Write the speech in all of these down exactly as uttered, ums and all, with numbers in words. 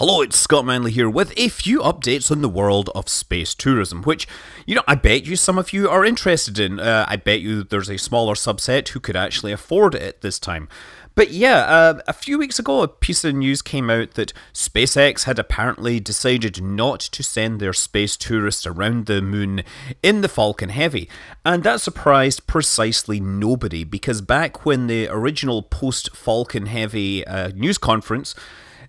Hello, it's Scott Manley here with a few updates on the world of space tourism, which, you know, I bet you some of you are interested in. Uh, I bet you there's a smaller subset who could actually afford it this time. But yeah, uh, a few weeks ago, a piece of news came out that SpaceX had apparently decided not to send their space tourists around the moon in the Falcon Heavy. And that surprised precisely nobody, because back when the original post-Falcon Heavy uh, news conference,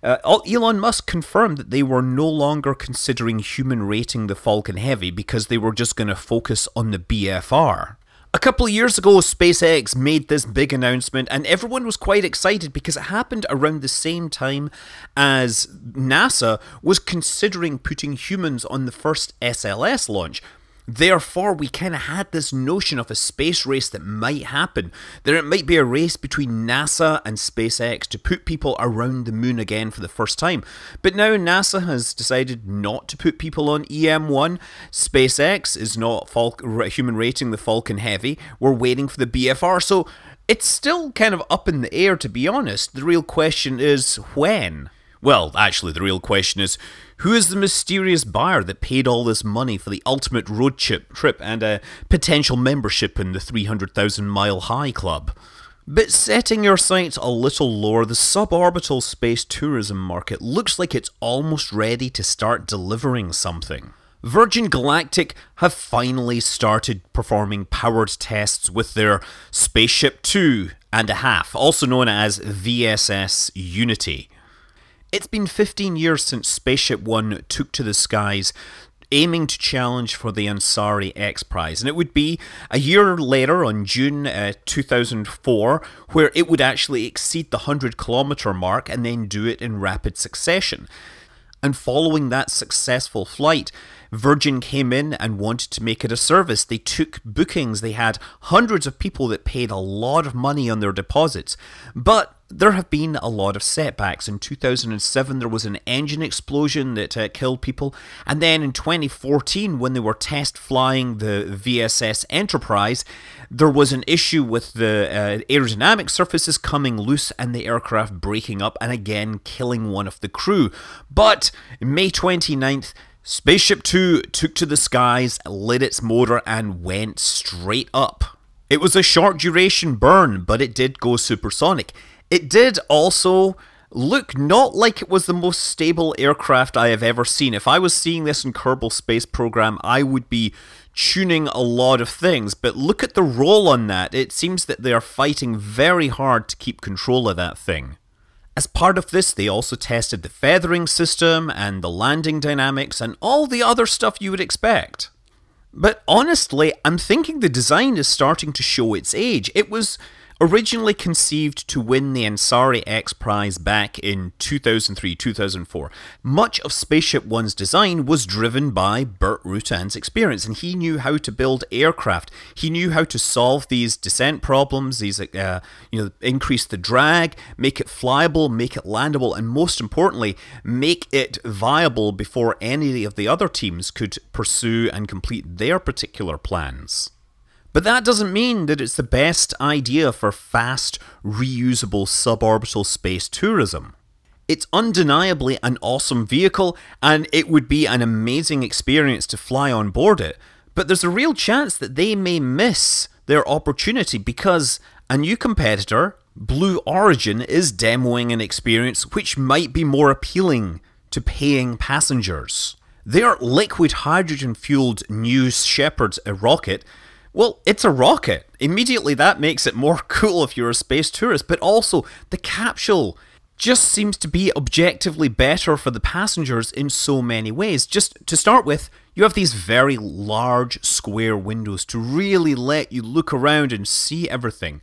Uh, Elon Musk confirmed that they were no longer considering human rating the Falcon Heavy because they were just going to focus on the B F R. A couple of years ago, SpaceX made this big announcement and everyone was quite excited because it happened around the same time as NASA was considering putting humans on the first S L S launch. Therefore, we kind of had this notion of a space race that might happen. There it might be a race between NASA and SpaceX to put people around the moon again for the first time. But now NASA has decided not to put people on E M one. SpaceX is not Fal- human rating the Falcon Heavy. We're waiting for the B F R. So it's still kind of up in the air, to be honest. The real question is when? Well, actually, the real question is, who is the mysterious buyer that paid all this money for the ultimate road trip and a potential membership in the three hundred thousand mile high club? But setting your sights a little lower, the suborbital space tourism market looks like it's almost ready to start delivering something. Virgin Galactic have finally started performing powered tests with their Spaceship Two and a half, also known as V S S Unity. It's been fifteen years since Spaceship One took to the skies, aiming to challenge for the Ansari X Prize. And it would be a year later, on June uh, two thousand four, where it would actually exceed the one hundred kilometer mark and then do it in rapid succession. And following that successful flight, Virgin came in and wanted to make it a service. They took bookings. They had hundreds of people that paid a lot of money on their deposits. But there have been a lot of setbacks. In two thousand seven, there was an engine explosion that uh, killed people. And then in twenty fourteen, when they were test flying the V S S Enterprise, there was an issue with the uh, aerodynamic surfaces coming loose and the aircraft breaking up and again killing one of the crew. But May twenty-ninth, Spaceship Two took to the skies, lit its motor and went straight up. It was a short duration burn, but it did go supersonic. It did also look not like it was the most stable aircraft I have ever seen. If I was seeing this in Kerbal Space Program, I would be tuning a lot of things. But look at the roll on that. It seems that they are fighting very hard to keep control of that thing. As part of this, they also tested the feathering system and the landing dynamics and all the other stuff you would expect. But honestly, I'm thinking the design is starting to show its age. It was originally conceived to win the Ansari X Prize back in two thousand three, two thousand four. Much of Spaceship One's design was driven by Burt Rutan's experience, and he knew how to build aircraft. He knew how to solve these descent problems, these, uh, you know, increase the drag, make it flyable, make it landable, and most importantly, make it viable before any of the other teams could pursue and complete their particular plans. But that doesn't mean that it's the best idea for fast, reusable suborbital space tourism. It's undeniably an awesome vehicle, and it would be an amazing experience to fly on board it. But there's a real chance that they may miss their opportunity because a new competitor, Blue Origin, is demoing an experience which might be more appealing to paying passengers. Their liquid hydrogen-fueled New Shepard rocket, well, it's a rocket. Immediately that makes it more cool if you're a space tourist, but also the capsule just seems to be objectively better for the passengers in so many ways. Just to start with, you have these very large square windows to really let you look around and see everything.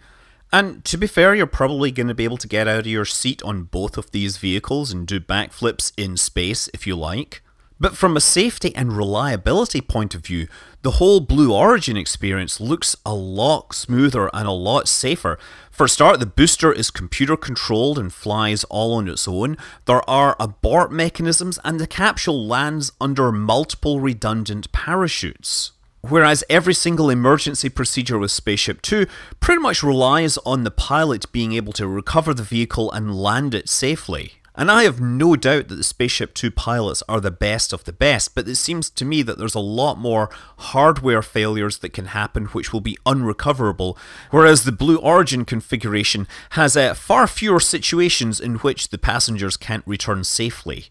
And to be fair, you're probably going to be able to get out of your seat on both of these vehicles and do backflips in space if you like. But from a safety and reliability point of view, the whole Blue Origin experience looks a lot smoother and a lot safer. For a start, the booster is computer controlled and flies all on its own. There are abort mechanisms and the capsule lands under multiple redundant parachutes. Whereas every single emergency procedure with Spaceship Two pretty much relies on the pilot being able to recover the vehicle and land it safely. And I have no doubt that the Spaceship Two pilots are the best of the best, but it seems to me that there's a lot more hardware failures that can happen which will be unrecoverable, whereas the Blue Origin configuration has uh, far fewer situations in which the passengers can't return safely.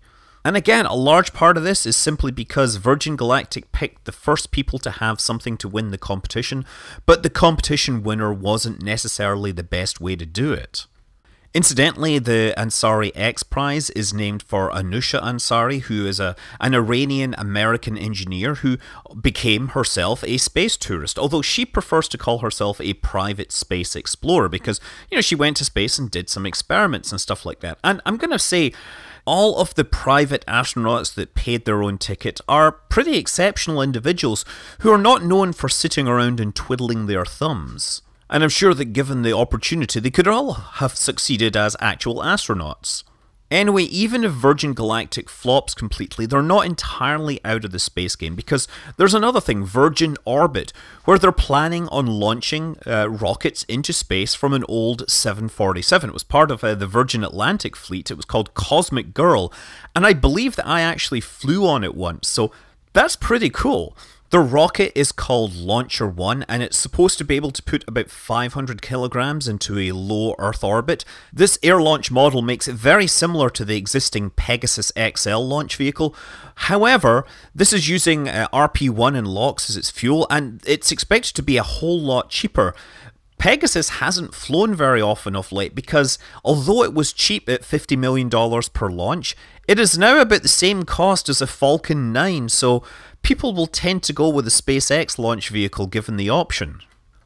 And again, a large part of this is simply because Virgin Galactic picked the first people to have something to win the competition, but the competition winner wasn't necessarily the best way to do it. Incidentally, the Ansari X Prize is named for Anousheh Ansari, who is a, an Iranian-American engineer who became herself a space tourist, although she prefers to call herself a private space explorer because, you know, she went to space and did some experiments and stuff like that. And I'm going to say, all of the private astronauts that paid their own ticket are pretty exceptional individuals who are not known for sitting around and twiddling their thumbs. And I'm sure that given the opportunity, they could all have succeeded as actual astronauts. Anyway, even if Virgin Galactic flops completely, they're not entirely out of the space game, because there's another thing, Virgin Orbit, where they're planning on launching uh, rockets into space from an old seven forty-seven. It was part of uh, the Virgin Atlantic fleet. It was called Cosmic Girl, and I believe that I actually flew on it once, so that's pretty cool. The rocket is called Launcher One, and it's supposed to be able to put about five hundred kilograms into a low Earth orbit. This air launch model makes it very similar to the existing Pegasus X L launch vehicle. However, this is using uh, R P one and LOX as its fuel, and it's expected to be a whole lot cheaper. Pegasus hasn't flown very often of late because, although it was cheap at fifty million dollars per launch, it is now about the same cost as a Falcon nine, so people will tend to go with a SpaceX launch vehicle given the option.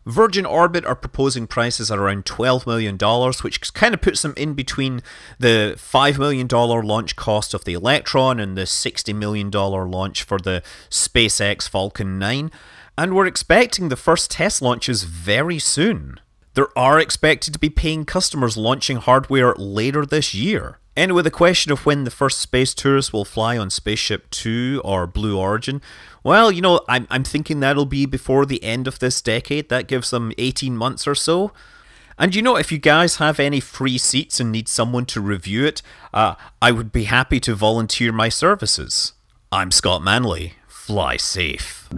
Virgin Orbit are proposing prices at around twelve million dollars, which kind of puts them in between the five million dollars launch cost of the Electron and the sixty million dollars launch for the SpaceX Falcon nine. And we're expecting the first test launches very soon. There are expected to be paying customers launching hardware later this year. Anyway, the question of when the first space tourists will fly on Spaceship Two or Blue Origin, well, you know, I'm, I'm thinking that'll be before the end of this decade. That gives them eighteen months or so. And you know, if you guys have any free seats and need someone to review it, uh, I would be happy to volunteer my services. I'm Scott Manley. Fly safe.